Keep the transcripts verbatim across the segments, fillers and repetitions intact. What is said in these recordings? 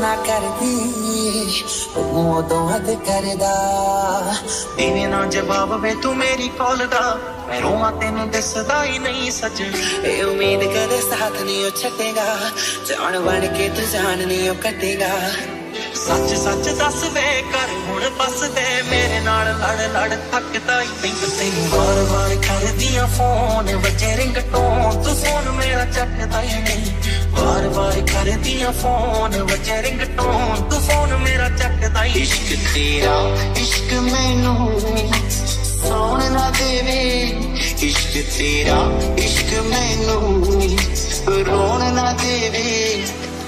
N-a care dici, unul, două de care da. Divina îngebavă pe tu meri colda, mereu matenu de să dai nai saci. Eu mi de care saath niyo chhatega, jaan van ke tu jaan niyo katega. Sach sach das ve kar hun bas de mere naal lad lad thak tai pink tenu var var kar diya phone baje ring tone tu phone mera chat tai nahi. बार बार कर दिया phone बचे ringtone तू phone मेरा चकदा इश्क तेरा इश्क मैनू सोन ना देवे इश्क तेरा इश्क मैनू रोन ना देवे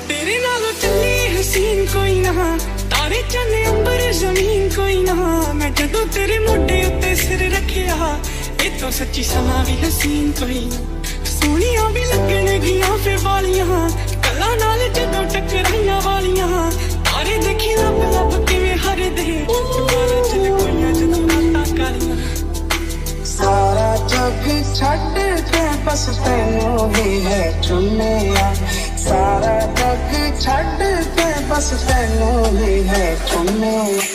तेरे नाल चली हसीन कोई ना तारे चले अंबर जमीन कोई ना मैं जदों तेरे मोढे उत्ते सिर रखिया ए तो सच्ची समा भी हसीन कोई सोनिया भी लगने गिया फिर वालिया कला नाल जदों टकराइया वालिया तारे देखी लब लब किवें हर दे चुकारा चल कोइया जदों नाता कारिया सारा जग छट के बस तैनू ही है चुनिया सारा जग छट के बस तैनू ही है चुनिया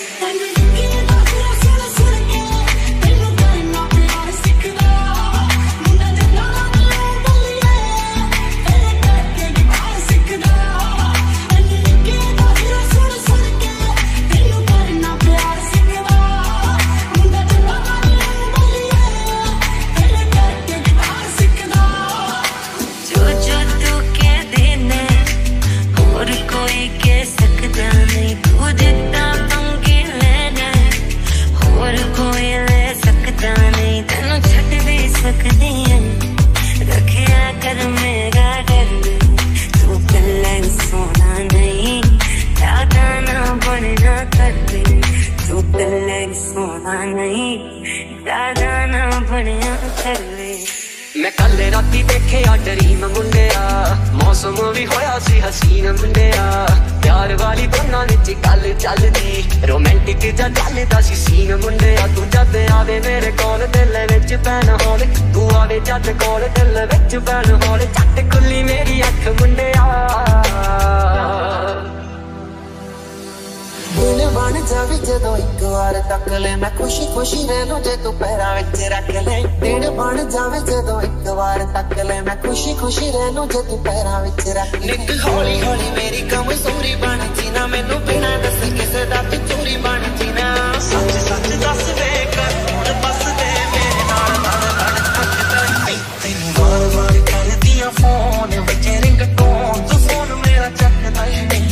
मैं कल राती देखिया डरीम मुंडिया मौसम भी होया सी हसीन मुंडिया प्यार वाली दोनों ने गल चलदी रोमांटिक जा चलदा सी सीन मुंडिया तू जद आवे मेरे कोल दिल विच पैन होले तू आवे जद कोल दिल विच पैन होले झट खुली मेरी अख मुंडिया दिल बन जावे जदों एक बार तक ले मैं खुशी खुशी रह लूं जे तू पैरां विच रख ले दिल बन जावे जदों एक बार तक ले मैं खुशी खुशी रह लूं जे तू पैरां विच रख ले निक हौली हौली मेरी कमजोरी बन जीना मैनू बिना दस किसे दा तू चोरी बन जीना सच सच दस वे कर हुण बस दे मेरे नाल नाल नाल थक ताई तैनू वार वार कर दिया फोन बचे रिंग टोन तू फोन मेरा चकदा ही नहीं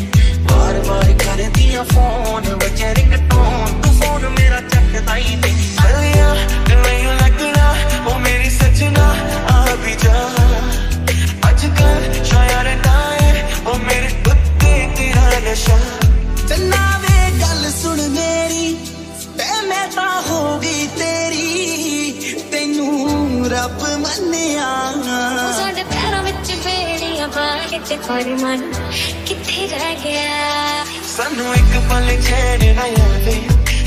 बार बार कर दिया फोन बचे रिंग टोन तू फोन मेरा चकदा ही नहीं सलिया नहीं लगना वो मेरी सजना आ भी जा अजकल शायर ताए वो मेरे कुत्ते तेरा नशा चन्ना वे गल सुन मेरी ते मैं ता हो गई तेरी तैनू रब मन्निया साडे पैरां विच फेड़ियां पा के ते कोई मन किथे रह गया सानू एक पल चैन ना आवे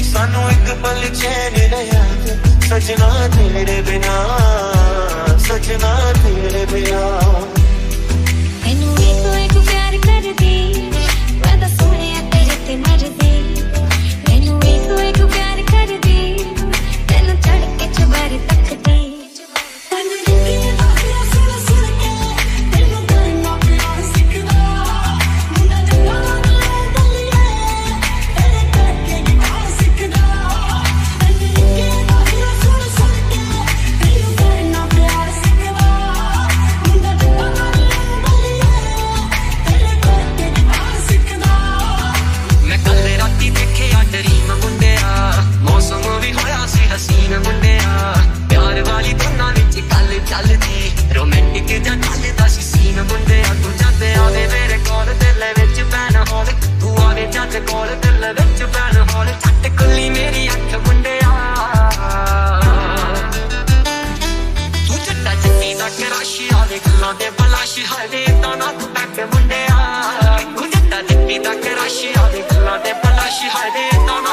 सानू एक पल चैन ना आवे सजना तेरे बिना सजना तेरे बिना तैनू एक एक प्यार करदी मैं तो सोहणिया तेरे ते मरदी तैनू एक एक प्यार करदी तैनू चढ़ के चबारी तकदी Mundi, I couldn't let it be that Karashi. I didn't let it, but I should have it.